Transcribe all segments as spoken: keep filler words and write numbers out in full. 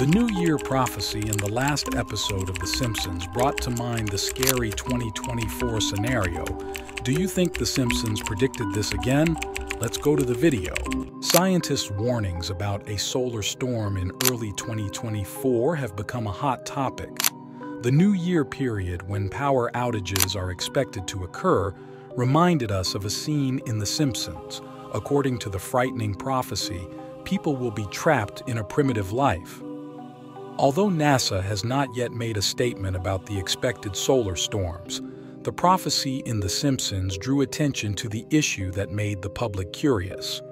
The New Year prophecy in the last episode of The Simpsons brought to mind the scary twenty twenty-four scenario. Do you think The Simpsons predicted this again? Let's go to the video. Scientists' warnings about a solar storm in early twenty twenty-four have become a hot topic. The New Year period, when power outages are expected to occur, reminded us of a scene in The Simpsons. According to the frightening prophecy, people will be trapped in a primitive life. Although NASA has not yet made a statement about the expected solar storms, the prophecy in The Simpsons drew attention to the issue that made the public curious.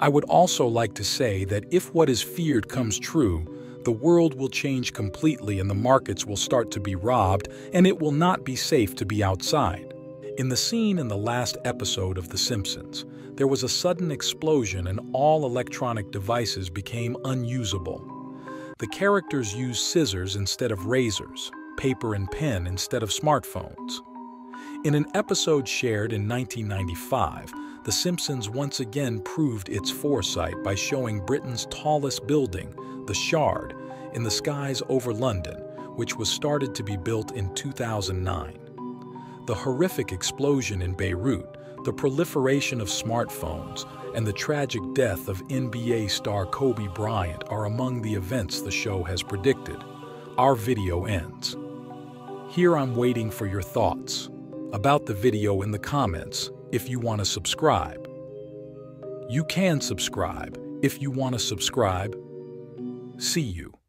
I would also like to say that if what is feared comes true, the world will change completely and the markets will start to be robbed, and it will not be safe to be outside. In the scene in the last episode of The Simpsons, there was a sudden explosion and all electronic devices became unusable. The characters used scissors instead of razors, paper and pen instead of smartphones. In an episode shared in nineteen ninety-five, The Simpsons once again proved its foresight by showing Britain's tallest building, the Shard, in the skies over London, which was started to be built in two thousand nine. The horrific explosion in Beirut, the proliferation of smartphones, and the tragic death of N B A star Kobe Bryant are among the events the show has predicted. Our video ends. Here I'm waiting for your thoughts about the video in the comments if you want to subscribe. You can subscribe if you want to subscribe. See you.